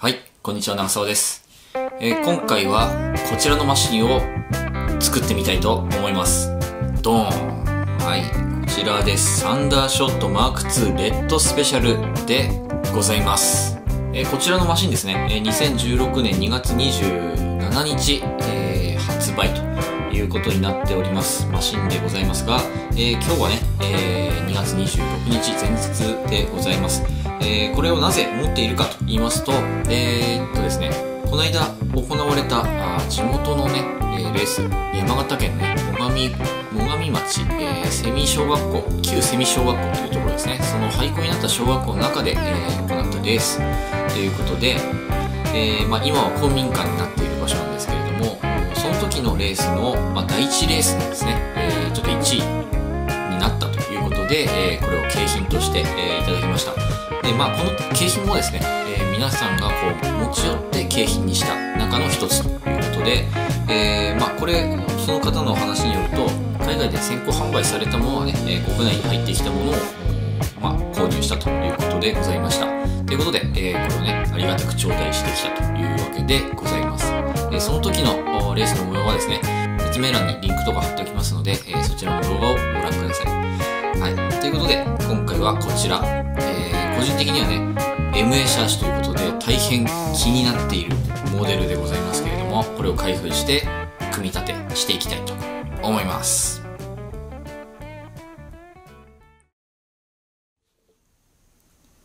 はい、こんにちは、長澤です。今回はこちらのマシンを作ってみたいと思います。ドーン。はい、こちらです。サンダーショット Mark II レッドスペシャルでございます。こちらのマシンですね、2016年2月27日、発売ということになっておりますマシンでございますが、今日はね、2月26日前日でございます。これをなぜ持っているかと言いますと、ですね、この間行われた地元のね、レース、山形県のね、最上町、旧セミ小学校というところですね、その廃校になった小学校の中で、行ったレースということで、今は公民館になっている場所なんですけれども、その時のレースの、第1レースなんですね、ちょっと1位になったということで、これを景品として、いただきました。で、この景品もですね、皆さんがこう持ち寄って景品にした中の一つということで、これその方のお話によると、海外で先行販売されたものはね、国内に入ってきたものを、購入したということでございました。ということで、これをね、ありがたく頂戴してきたというわけでございます。その時のレースの模様はですね、説明欄にリンクとか貼っておきますので、そちらの動画をご覧ください。はい、ということで、今回はこちら、個人的にはね、MA シャーシということで、大変気になっているモデルでございますけれども、これを開封して、組み立てしていきたいと思います。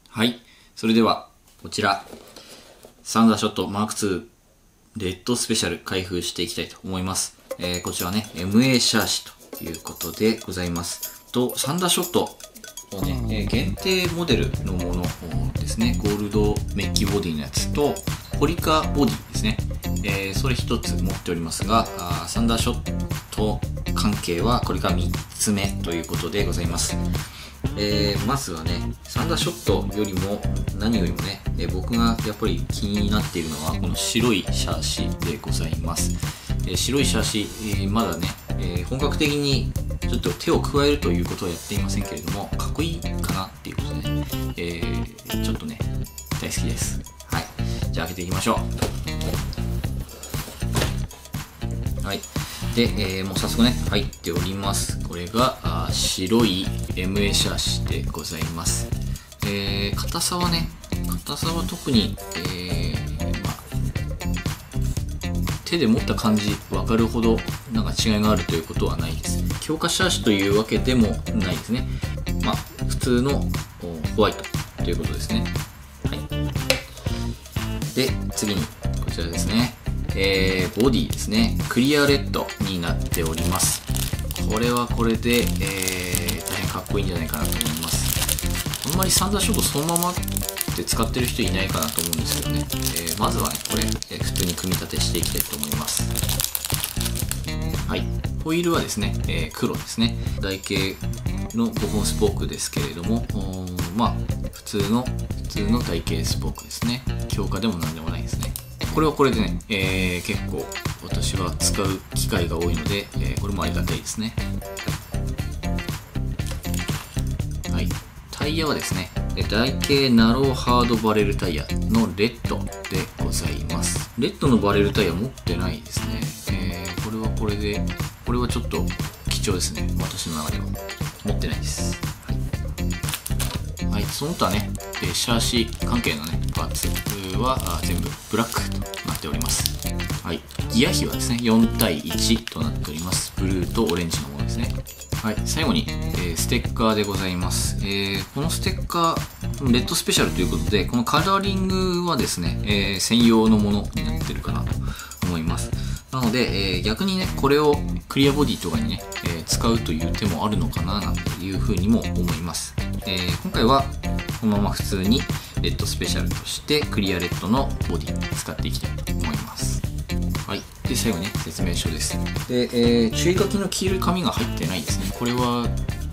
はい、それではこちらサンダーショット Mark II レッドスペシャル開封していきたいと思います。こちらね MA シャーシということでございます。とサンダーショットをね限定モデルのものですね。ゴールドメッキボディのやつとポリカボディですね。それ1つ持っておりますが、サンダーショット関係はこれが3つ目ということでございます。まずはね、サンダーショットよりも何よりもね、僕がやっぱり気になっているのはこの白いシャーシでございます。白いシャーシ、まだね、本格的にちょっと手を加えるということはやっていませんけれども、かっこいいかなっていうことでね、ちょっとね、大好きです。はい。じゃあ開けていきましょう。はい。で、もう早速ね、入っております。これが白い MA シャーシでございます。硬さはね、特に、手で持った感じ分かるほどなんか違いがあるということはないです。強化シャーシというわけでもないですね。普通のホワイトということですね。はい。で、次にこちらですね。ボディですね、クリアレッドになっております。これはこれで、大変かっこいいんじゃないかなと思います。あんまりサンダーショットそのままって使ってる人いないかなと思うんですけどね、まずはねこれ、普通に組み立てしていきたいと思います。はい、ホイールはですね、黒ですね、台形の5本スポークですけれども、普通の台形スポークですね。強化でも何でもないですね。これはこれでね、結構私は使う機会が多いので、これもありがたいですね。はい、タイヤはですね、台形ナローハードバレルタイヤのレッドでございます。レッドのバレルタイヤ持ってないですね、これはこれで、これはちょっと貴重ですね。私の中では持ってないです。はい、はい、その他ね、シャーシ関係のねパーツは全部ブラックとなっております。はい、ギア比はですね4対1となっております。ブルーとオレンジのものですね。はい、最後に、ステッカーでございます。このステッカーレッドスペシャルということで、このカラーリングはですね、専用のものになってるかなと思います。なので、逆にねこれをクリアボディとかにね、使うという手もあるのかななんていうふうにも思います。今回はこのまま普通にレッドスペシャルとしてクリアレッドのボディ使っていきたいと思います。はい、で最後に、ね、説明書です。で、注意書きの黄色い紙が入ってないですね。これは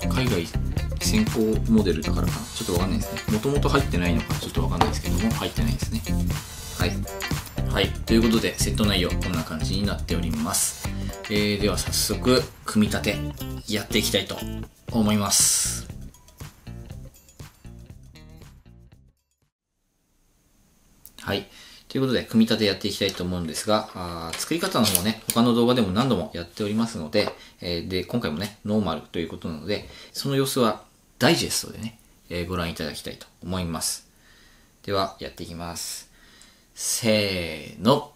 海外先行モデルだからかな、ちょっとわかんないですね。もともと入ってないのかちょっとわかんないですけども、入ってないですね。はい、はい、ということでセット内容こんな感じになっております。では早速組み立てやっていきたいと思います。はい。ということで、組み立てやっていきたいと思うんですが、作り方の方ね、他の動画でも何度もやっておりますので、で、今回もね、ノーマルということなので、その様子はダイジェストでね、ご覧いただきたいと思います。では、やっていきます。せーの。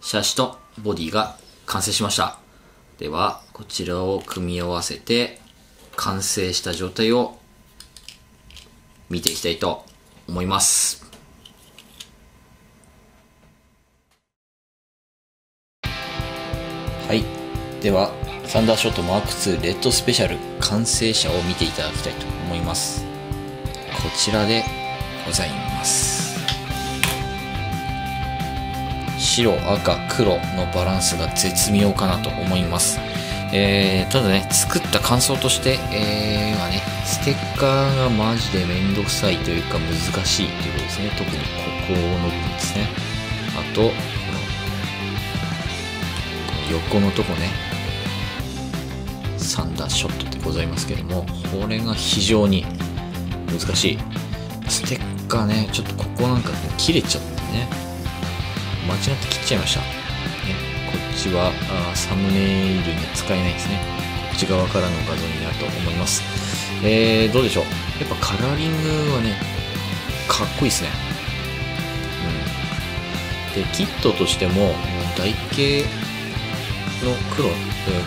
車種とボディが完成しました。では、こちらを組み合わせて、完成した状態を見ていきたいと思います。はい。では、サンダーショットマーク2レッドスペシャル完成車を見ていただきたいと思います。こちらでございます。白、赤、黒のバランスが絶妙かなと思います。ただね、作った感想として、はね、ステッカーがマジでめんどくさいというか難しいということですね。特にここの部分ですね。あと、この横のとこね、サンダーショットってございますけども、これが非常に難しい。ステッカーね、ちょっとここなんか切れちゃってね。間違って切っちゃいました。ね、こっちはサムネイルには使えないですね。こっち側からの画像になると思います。どうでしょう。やっぱカラーリングはね、かっこいいですね。うん。で、キットとしても、台形の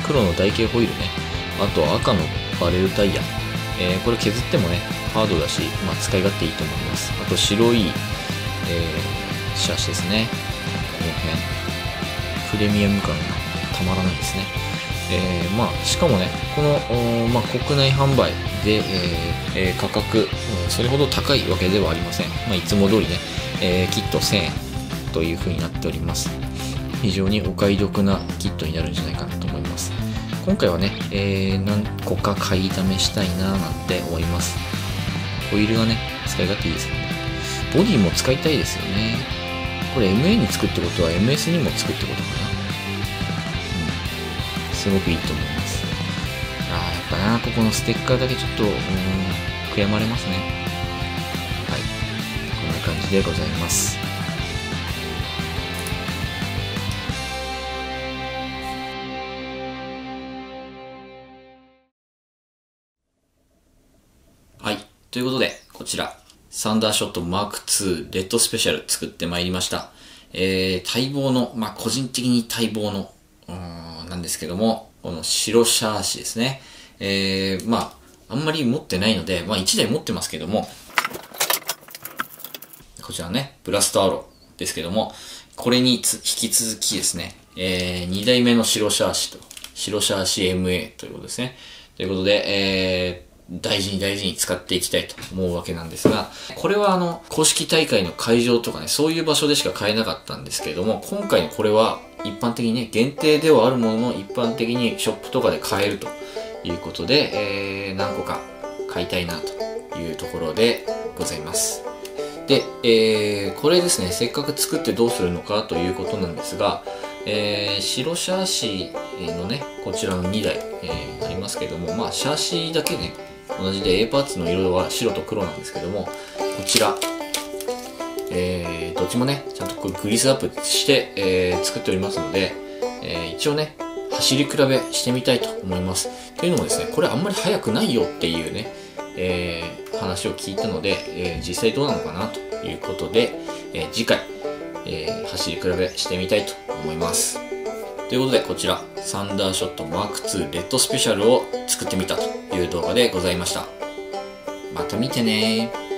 黒の台形ホイールね。あと赤のバレルタイヤ。これ削ってもね、ハードだし、まあ、使い勝手いいと思います。あと白い、車種ですね。この辺プレミアム感がたまらないですね。まあ、しかもね、この、まあ、国内販売で、価格、それほど高いわけではありません。まあ、いつも通りね、キット1000円というふうになっております。非常にお買い得なキットになるんじゃないかなと思います。今回はね、何個か買いだめしたいななんて思います。ホイールがね、使い勝手いいですよね。ボディも使いたいですよね。これ MA につくってことは MS にもつくってことかな。うん。すごくいいと思います。やっぱな、ここのステッカーだけちょっと、悔やまれますね。はい。こんな感じでございます。はい。ということで、こちら。サンダーショットマーク2レッドスペシャル作ってまいりました。待望の、まあ、個人的に待望の、なんですけども、この白シャーシですね。まあ、あんまり持ってないので、まあ、1台持ってますけども、こちらね、ブラストアローですけども、これに引き続きですね、2台目の白シャーシと、白シャーシ MA ということですね。ということで、大事に大事に使っていきたいと思うわけなんですが、これは公式大会の会場とかね、そういう場所でしか買えなかったんですけれども、今回のこれは一般的にね、限定ではあるものの一般的にショップとかで買えるということで、何個か買いたいなというところでございます。で、これですね、せっかく作ってどうするのかということなんですが、白シャーシのね、こちらの2台、ありますけども、まあ、シャーシだけね、同じで A パーツの色は白と黒なんですけども、こちら、どっちもね、ちゃんとこれグリスアップして、作っておりますので、一応ね、走り比べしてみたいと思います。というのもですね、これあんまり速くないよっていうね、話を聞いたので、実際どうなのかなということで、次回、走り比べしてみたいと思います。ということで、こちら、サンダーショットマーク2レッドスペシャルを作ってみたという動画でございました。また見てねー。